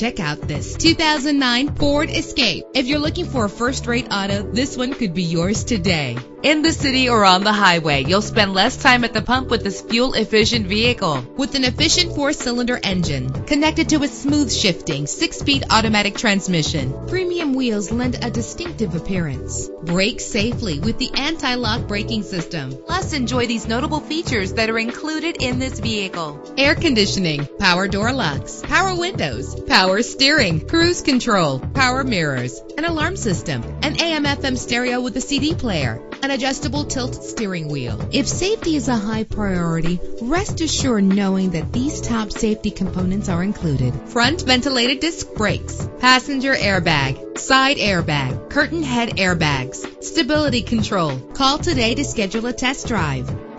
Check out this 2009 Ford Escape. If you're looking for a first-rate auto, this one could be yours today. In the city or on the highway, you'll spend less time at the pump with this fuel-efficient vehicle. With an efficient 4-cylinder engine connected to a smooth shifting 6-speed automatic transmission, premium wheels lend a distinctive appearance. Brake safely with the anti-lock braking system. Plus, enjoy these notable features that are included in this vehicle: air conditioning, power door locks, power windows, power steering, cruise control, power mirrors, an alarm system, an AM/FM stereo with a CD player, an adjustable tilt steering wheel. If safety is a high priority, rest assured knowing that these top safety components are included: front ventilated disc brakes, passenger airbag, side airbag, curtain head airbags, stability control. Call today to schedule a test drive.